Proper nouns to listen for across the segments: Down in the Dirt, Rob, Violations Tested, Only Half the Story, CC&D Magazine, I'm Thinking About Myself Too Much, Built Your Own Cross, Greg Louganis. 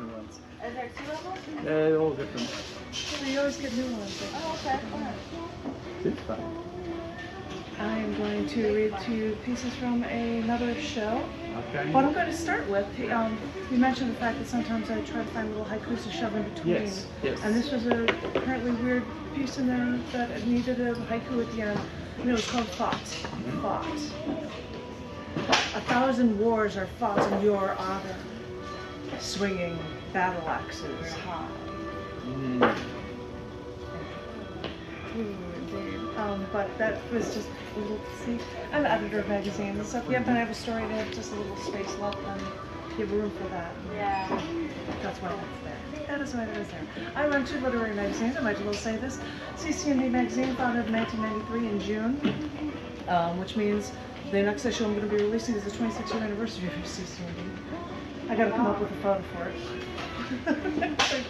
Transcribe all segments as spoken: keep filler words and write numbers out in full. different ones. Are there two of them? They're all different. So you always get new ones. Oh, okay. It's fun. I'm going to read two pieces from another show. Okay. What I'm going to start with, um, you mentioned the fact that sometimes I try to find little haikus to shove in between. Yes, yes. And this was a apparently weird piece in there that needed a haiku at the end. And it was called Thoughts. Mm-hmm. Thoughts. A thousand wars are fought in your honor. Swinging battle axes high. Mm. Um, but that was just a little, see, I'm an editor of magazines and stuff. Yep, and I have a story to have just a little space left and you have room for that. Yeah. That's why that's there. That is why that is there. I run two literary magazines, I might as well say this. C C and D Magazine, founded in nineteen ninety-three in June, um, which means the next issue I'm going to be releasing is the twenty-sixth year anniversary of C C and D. I got to come up with a photo for it. I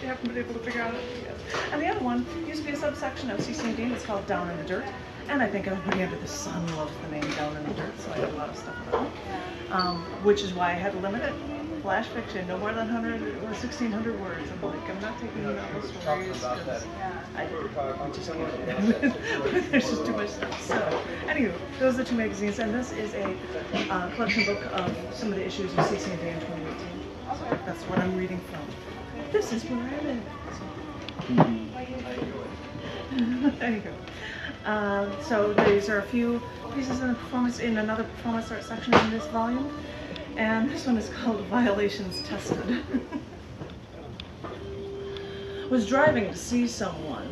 haven't been able to figure out it yet. And the other one used to be a subsection of C C and D, and it's called Down in the Dirt. And I think everybody under the sun loves the name Down in the Dirt, so I did a lot of stuff about it. Um, which is why I had to limit it. Flash fiction, no more than one hundred or sixteen hundred words. I'm like, I'm not taking any novel stories because I just can't. There's just too much stuff. So, anyway, those are two magazines, and this is a uh, collection book of some of the issues of C C and D in twenty eighteen. That's what I'm reading from. This is where I'm in. So. There you go. Uh, so these are a few pieces in the performance in another performance art section in this volume. And this one is called Violations Tested. Was driving to see someone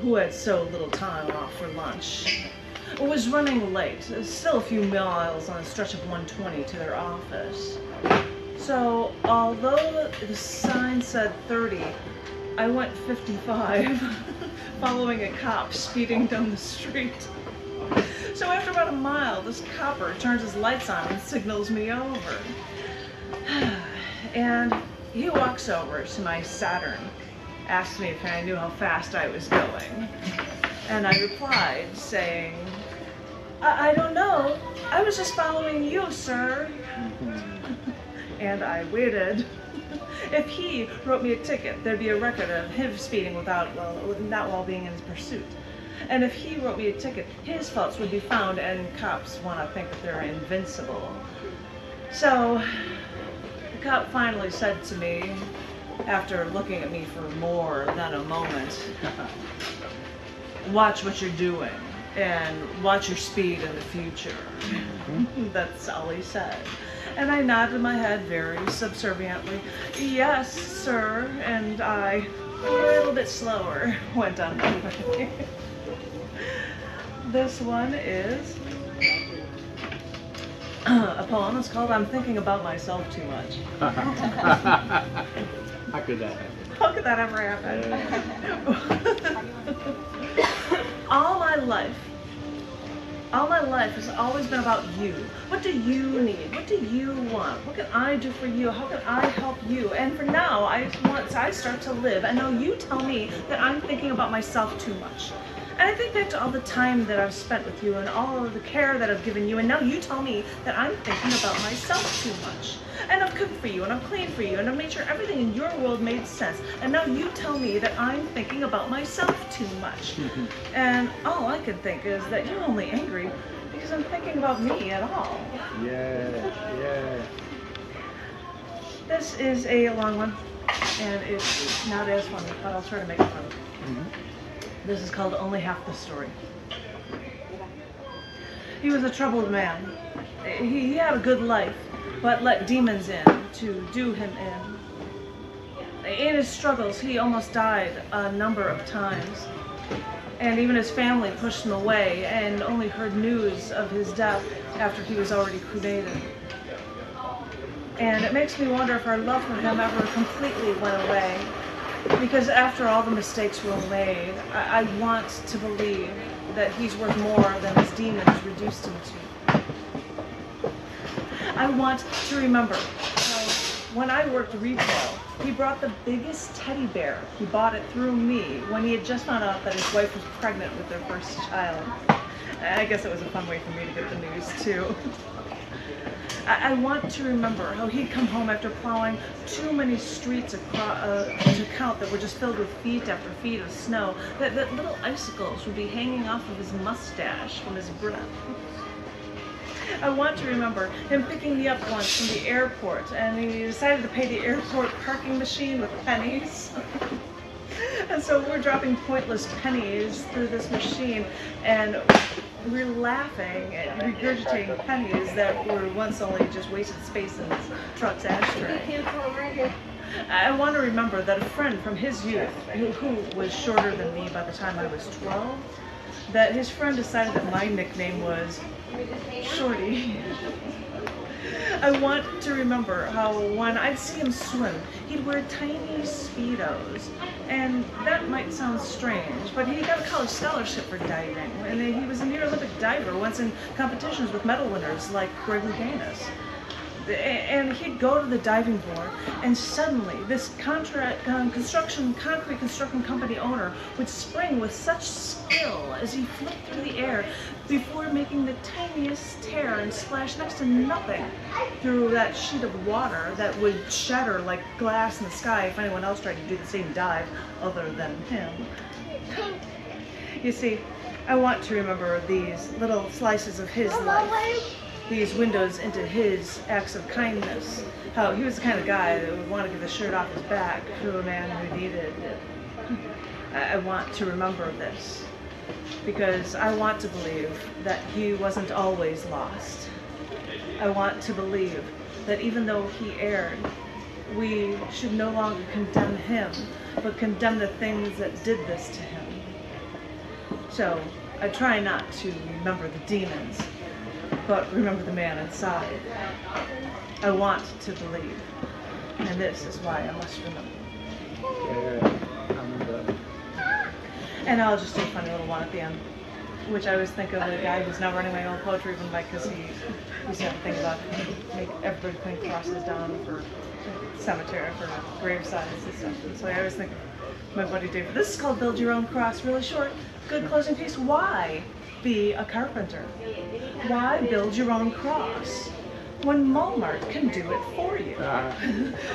who had so little time off for lunch. Was running late, still a few miles on a stretch of one twenty to their office. So although the sign said thirty, I went fifty-five, following a cop speeding down the street. So after about a mile, this copper turns his lights on and signals me over. And he walks over to my Saturn, asks me if I knew how fast I was going. And I replied, saying, I, I don't know. I was just following you, sir. And I waited. If he wrote me a ticket, there'd be a record of him speeding without, well, not while being in his pursuit. And if he wrote me a ticket, his faults would be found, and cops want to think that they're invincible. So the cop finally said to me, after looking at me for more than a moment, watch what you're doing, and watch your speed in the future. Mm-hmm. That's all he said. And I nodded my head very subserviently, yes, sir, and I, a little bit slower, went on my way. This one is uh, a poem. It's called I'm Thinking About Myself Too Much. How could that happen? How could that ever happen? All my life, all my life has always been about you. What do you need? What do you want? What can I do for you? How can I help you? And for now, I, once I start to live, I know you tell me that I'm thinking about myself too much. And I think back to all the time that I've spent with you and all of the care that I've given you, and now you tell me that I'm thinking about myself too much. And I've cooked for you, and I've cleaned for you, and I've made sure everything in your world made sense. And now you tell me that I'm thinking about myself too much. And all I can think is that you're only angry because I'm thinking about me at all. Yeah, yeah. This is a long one, and it's not as funny, but I'll try to make it funny. Mm-hmm. This is called Only Half the Story. He was a troubled man. He, he had a good life, but let demons in to do him in. In his struggles, he almost died a number of times. And even his family pushed him away and only heard news of his death after he was already cremated. And it makes me wonder if our love for him ever completely went away. Because after all the mistakes were made, I, I want to believe that he's worth more than his demons reduced him to. I want to remember how when I worked retail, he brought the biggest teddy bear. He bought it through me when he had just found out that his wife was pregnant with their first child. I guess it was a fun way for me to get the news, too. I, I want to remember how he'd come home after plowing too many streets across, uh, to count that were just filled with feet after feet of snow, that, that little icicles would be hanging off of his mustache from his breath. I want to remember him picking me up once from the airport, and he decided to pay the airport parking machine with pennies. And so we're dropping pointless pennies through this machine, and we're laughing and regurgitating pennies that were once only just wasted space in this truck's ashtray. I want to remember that a friend from his youth, who, who was shorter than me by the time I was twelve, that his friend decided that my nickname was Shorty. I want to remember how when I'd see him swim, he'd wear tiny Speedos. And that might sound strange, but he got a college scholarship for diving. And he was a near Olympic diver once in competitions with medal winners like Greg Louganis. And he'd go to the diving board, and suddenly this contract, um, construction, concrete construction company owner would spring with such skill as he flipped through the air before making the tiniest tear and splash next to nothing through that sheet of water that would shatter like glass in the sky if anyone else tried to do the same dive other than him. You see, I want to remember these little slices of his life, these windows into his acts of kindness. How he was the kind of guy that would want to give the shirt off his back to a man who needed it. I want to remember this because I want to believe that he wasn't always lost. I want to believe that even though he erred, we should no longer condemn him, but condemn the things that did this to him. So I try not to remember the demons, but remember the man inside. I want to believe, and this is why I must remember. Yeah, I remember. And I'll just do a funny little one at the end, which I always think of the guy who's now running my own poetry room, like, because he used to have a thing about make everybody putting crosses down for cemetery, for grave sites and stuff. And so I always think of my buddy David. This is called Build Your Own Cross, really short, good closing piece. Why be a carpenter? Why build your own cross when Walmart can do it for you? Uh.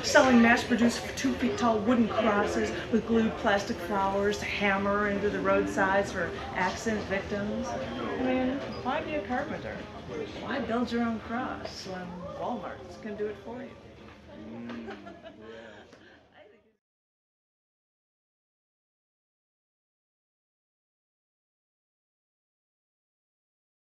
Selling mass-produced two-feet-tall wooden crosses with glued plastic flowers to hammer into the roadsides for accident victims. I mean, why be a carpenter? Why build your own cross when Walmart can do it for you?